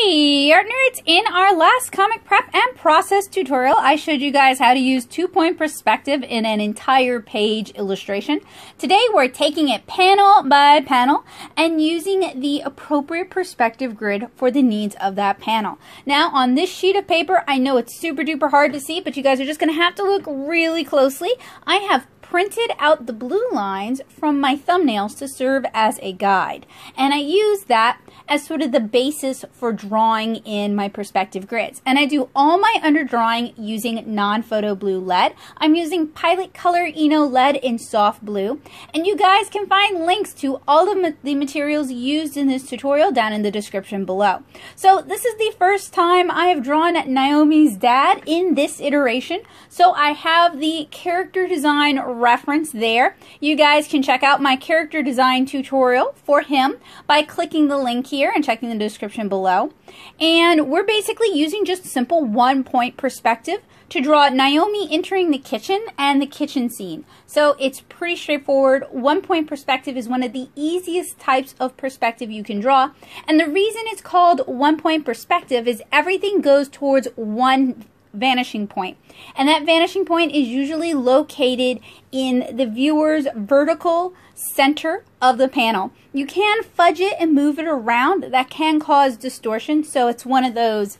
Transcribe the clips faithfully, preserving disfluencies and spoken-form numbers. Hey Artner, it's in our last comic prep and process tutorial. I showed you guys how to use two-point perspective in an entire page illustration. Today we're taking it panel by panel and using the appropriate perspective grid for the needs of that panel. Now on this sheet of paper, I know it's super duper hard to see, but you guys are just going to have to look really closely. I have printed out the blue lines from my thumbnails to serve as a guide, and I use that as sort of the basis for drawing in my perspective grids. And I do all my underdrawing using non-photo blue lead. I'm using Pilot Color Eno lead in soft blue, and you guys can find links to all of the materials used in this tutorial down in the description below. So this is the first time I have drawn Naomi's dad in this iteration, so I have the character design reference there. You guys can check out my character design tutorial for him by clicking the link here and checking the description below. And we're basically using just simple one point perspective to draw Naomi entering the kitchen and the kitchen scene. So it's pretty straightforward. One point perspective is one of the easiest types of perspective you can draw. And the reason it's called one point perspective is everything goes towards one vanishing point, and that vanishing point is usually located in the viewer's vertical center of the panel. You can fudge it and move it around. That can cause distortion, so it's one of those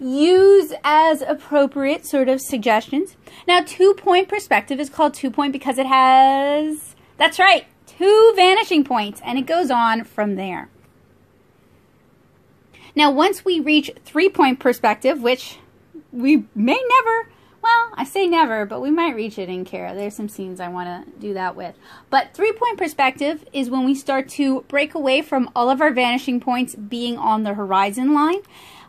use as appropriate sort of suggestions. Now two-point perspective is called two-point because it has, that's right, two vanishing points, and it goes on from there. Now once we reach three-point perspective, which we may never, well, I say never, but we might reach it in Kara. There's some scenes I want to do that with. But three-point perspective is when we start to break away from all of our vanishing points being on the horizon line,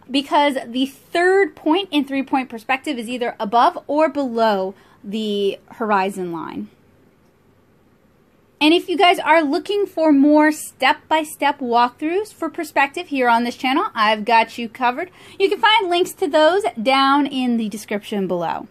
because the third point in three-point perspective is either above or below the horizon line. And if you guys are looking for more step-by-step walkthroughs for perspective here on this channel, I've got you covered. You can find links to those down in the description below.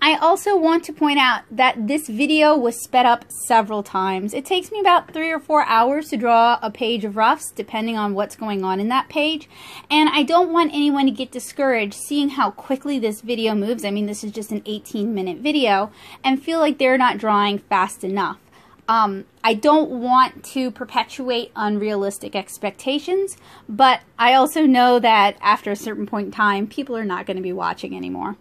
I also want to point out that this video was sped up several times. It takes me about three or four hours to draw a page of roughs, depending on what's going on in that page. And I don't want anyone to get discouraged seeing how quickly this video moves. I mean, this is just an eighteen minute video, and feel like they're not drawing fast enough. Um, I don't want to perpetuate unrealistic expectations, but I also know that after a certain point in time, people are not going to be watching anymore.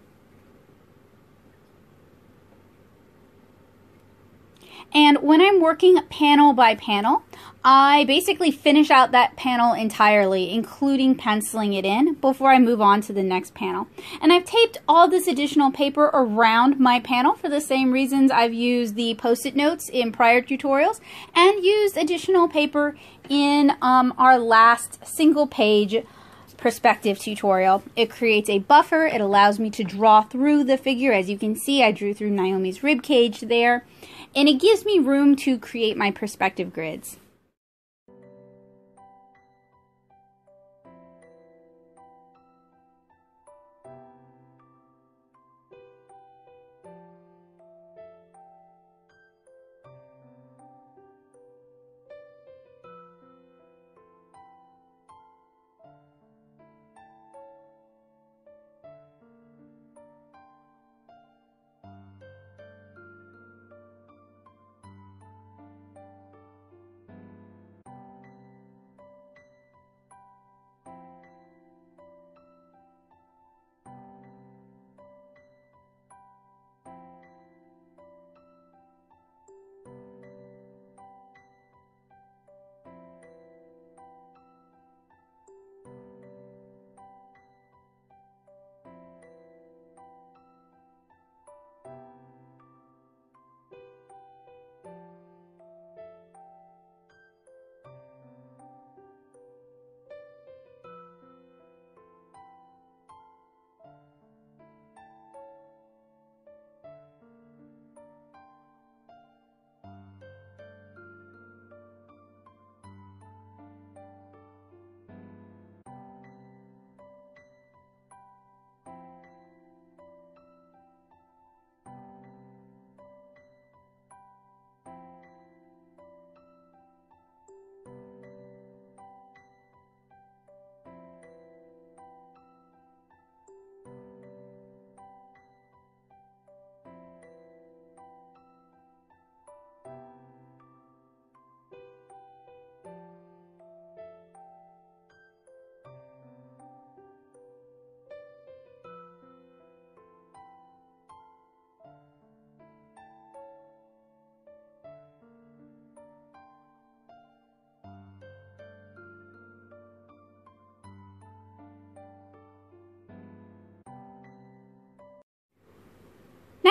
And when I'm working panel by panel, I basically finish out that panel entirely, including penciling it in, before I move on to the next panel. And I've taped all this additional paper around my panel for the same reasons I've used the post-it notes in prior tutorials, and used additional paper in um, our last single page perspective tutorial. It creates a buffer. It allows me to draw through the figure. As you can see, I drew through Naomi's rib cage there, and it gives me room to create my perspective grids.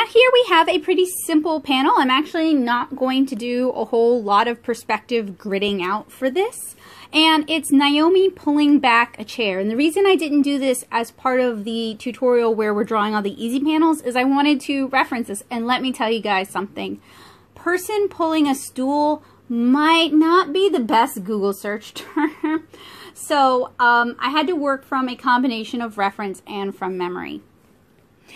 Now here we have a pretty simple panel. I'm actually not going to do a whole lot of perspective gridding out for this. And it's Naomi pulling back a chair. And the reason I didn't do this as part of the tutorial where we're drawing all the easy panels is I wanted to reference this. And let me tell you guys something. Person pulling a stool might not be the best Google search term. So um, I had to work from a combination of reference and from memory.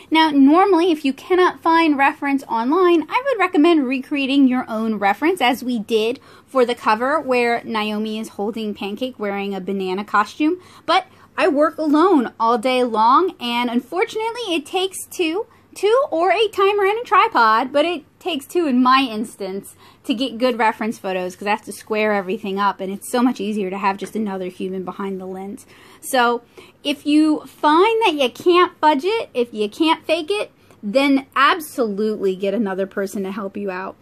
Now, normally, if you cannot find reference online, I would recommend recreating your own reference, as we did for the cover where Naomi is holding Pancake wearing a banana costume. But I work alone all day long, and unfortunately, it takes two, two or a timer and a tripod, but it takes two in my instance to get good reference photos, because I have to square everything up, and it's so much easier to have just another human behind the lens. So if you find that you can't budget, if you can't fake it, then absolutely get another person to help you out.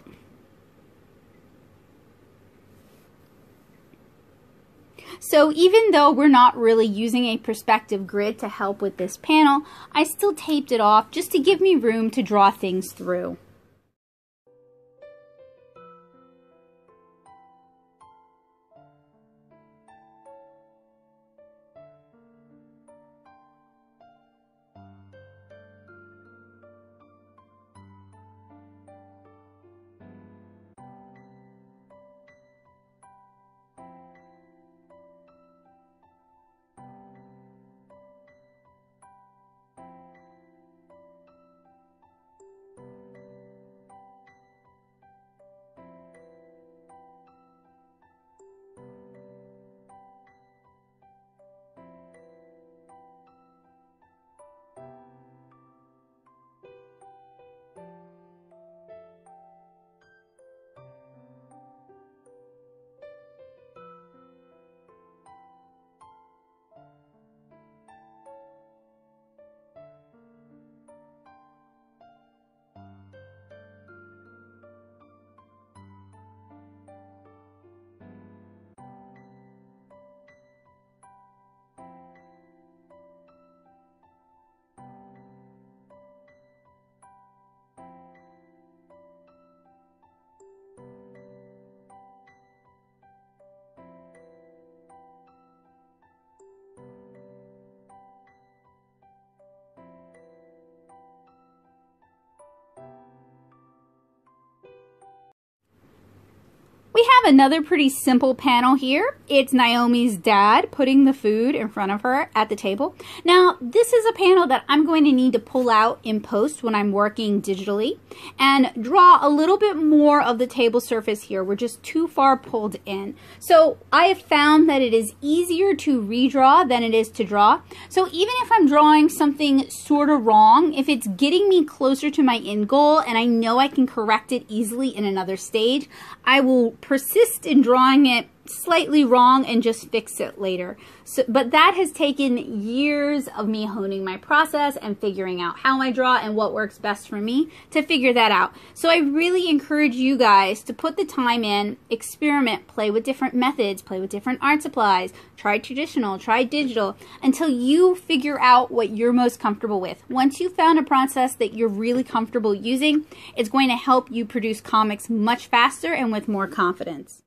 So even though we're not really using a perspective grid to help with this panel, I still taped it off just to give me room to draw things through. We have another pretty simple panel here. It's Naomi's dad putting the food in front of her at the table. Now, this is a panel that I'm going to need to pull out in post when I'm working digitally and draw a little bit more of the table surface here. We're just too far pulled in. So I have found that it is easier to redraw than it is to draw. So even if I'm drawing something sort of wrong, if it's getting me closer to my end goal and I know I can correct it easily in another stage, I will persist in drawing it slightly wrong and just fix it later. So, but that has taken years of me honing my process and figuring out how I draw and what works best for me to figure that out. So I really encourage you guys to put the time in, experiment, play with different methods, play with different art supplies, try traditional, try digital, until you figure out what you're most comfortable with. Once you've found a process that you're really comfortable using, it's going to help you produce comics much faster and with more confidence.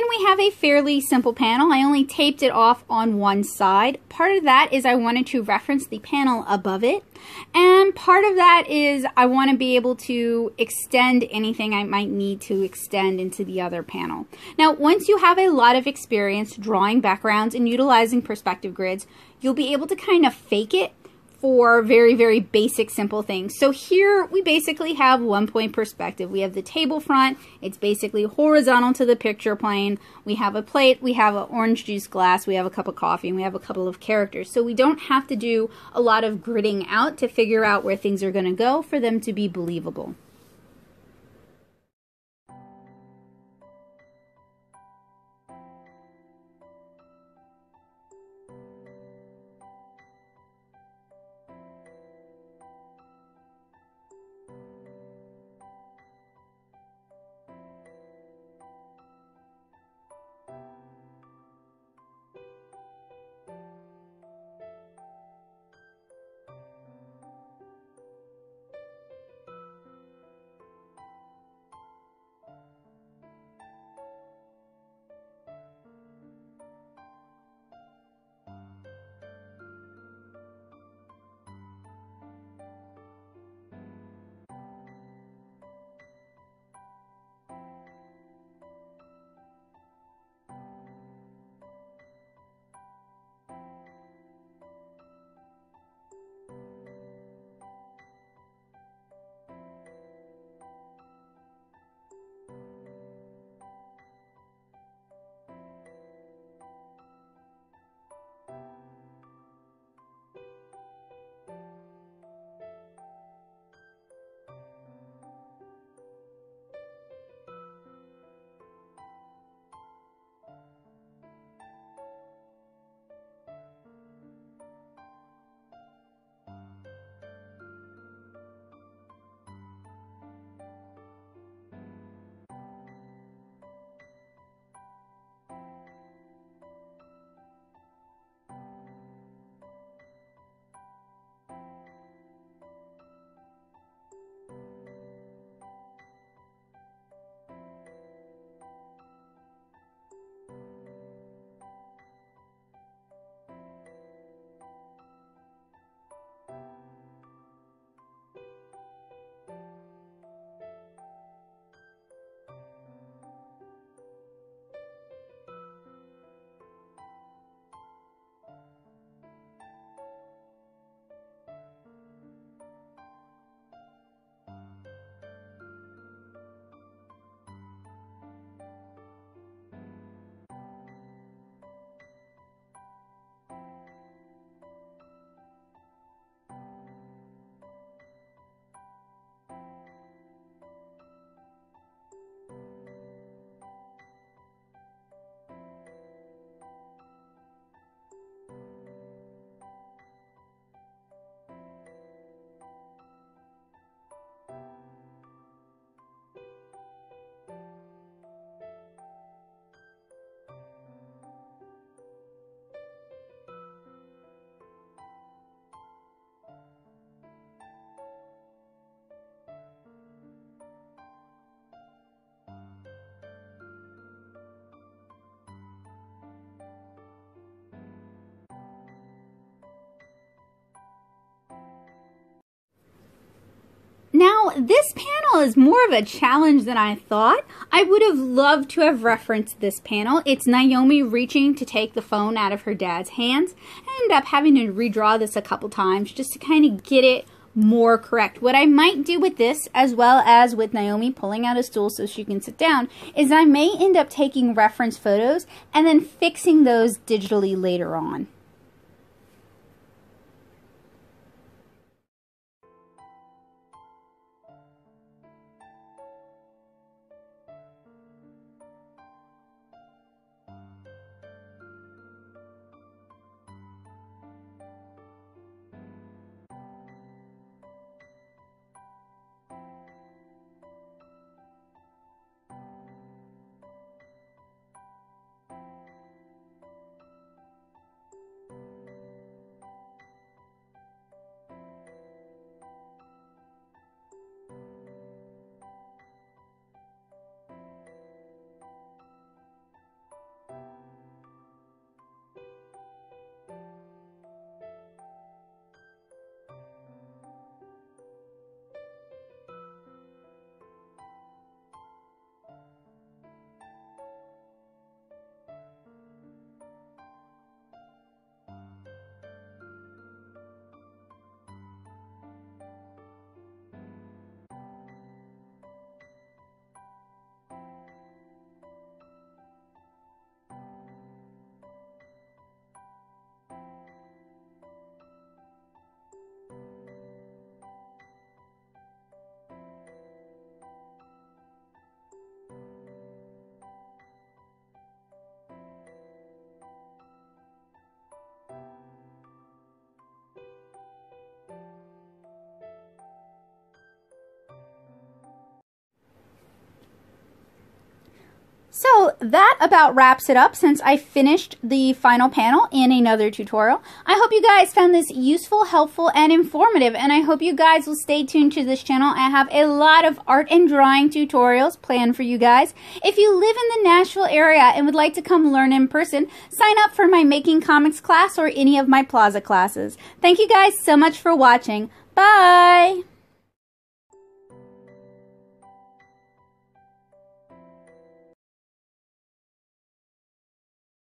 Then we have a fairly simple panel. I only taped it off on one side. Part of that is I wanted to reference the panel above it, and part of that is I want to be able to extend anything I might need to extend into the other panel. Now, once you have a lot of experience drawing backgrounds and utilizing perspective grids, you'll be able to kind of fake it for very, very basic, simple things. So here we basically have one point perspective. We have the table front. It's basically horizontal to the picture plane. We have a plate. We have an orange juice glass. We have a cup of coffee, and we have a couple of characters. So we don't have to do a lot of gridding out to figure out where things are going to go for them to be believable. Now, this panel is more of a challenge than I thought. I would have loved to have referenced this panel. It's Naomi reaching to take the phone out of her dad's hands. I ended up having to redraw this a couple times just to kind of get it more correct. What I might do with this, as well as with Naomi pulling out a stool so she can sit down, is I may end up taking reference photos and then fixing those digitally later on. that about wraps it up since I finished the final panel in another tutorial. I hope you guys found this useful, helpful, and informative, and I hope you guys will stay tuned to this channel. I have a lot of art and drawing tutorials planned for you guys. If you live in the Nashville area and would like to come learn in person, sign up for my Making Comics class or any of my Plaza classes. Thank you guys so much for watching. Bye!